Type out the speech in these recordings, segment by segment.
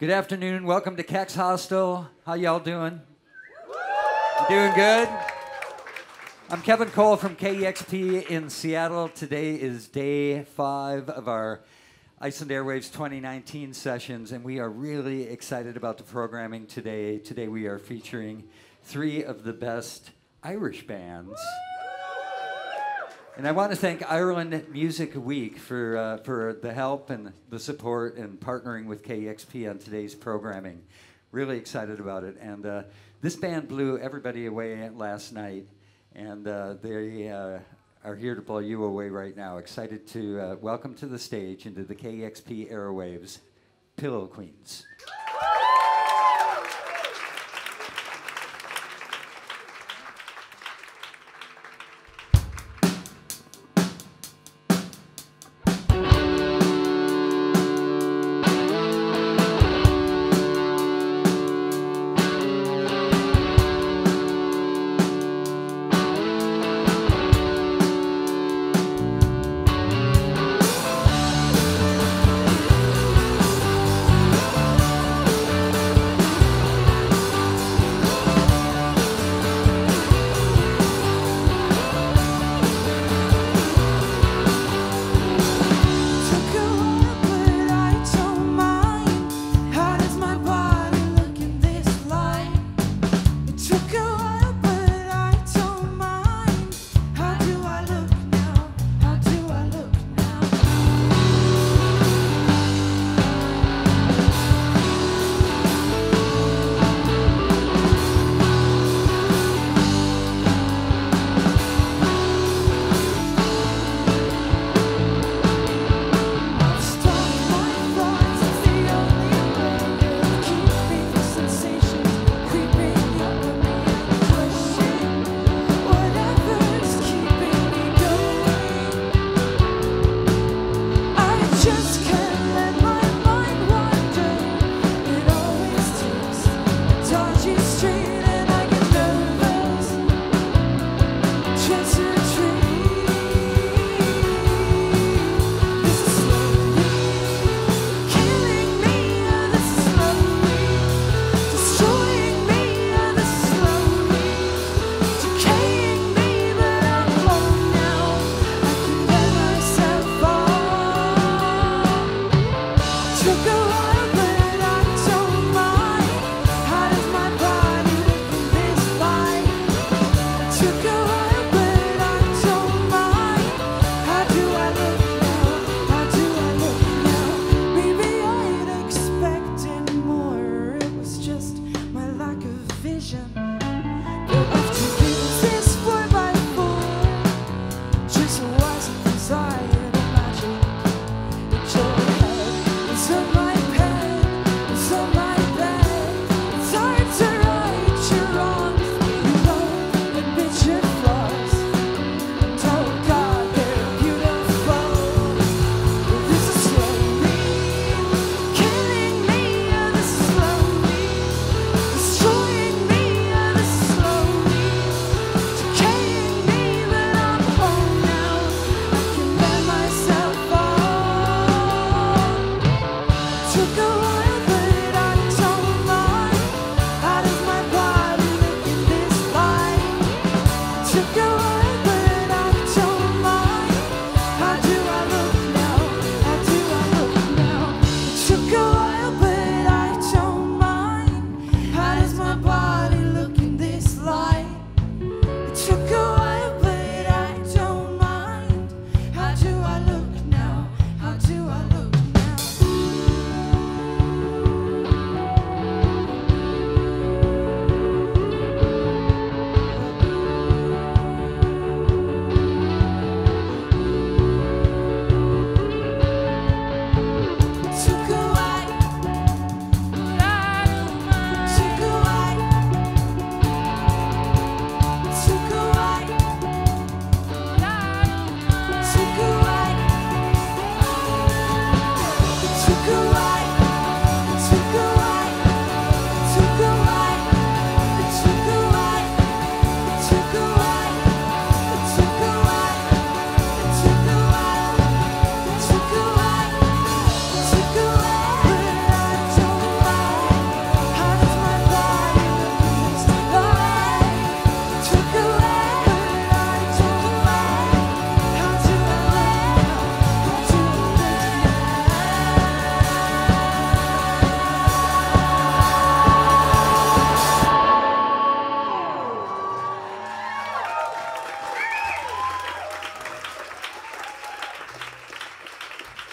Good afternoon. Welcome to Kex Hostel. How y'all doing? Doing good? I'm Kevin Cole from KEXP in Seattle. Today is day 5 of our Iceland Airwaves 2019 sessions, and we are really excited about the programming today. Today we are featuring 3 of the best Irish bands. And I want to thank Ireland Music Week for the help and the support and partnering with KEXP on today's programming. Really excited about it. And this band blew everybody away last night, and they are here to blow you away right now. Excited to welcome to the stage into the KEXP Airwaves, Pillow Queens.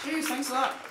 Cheers, thanks a lot.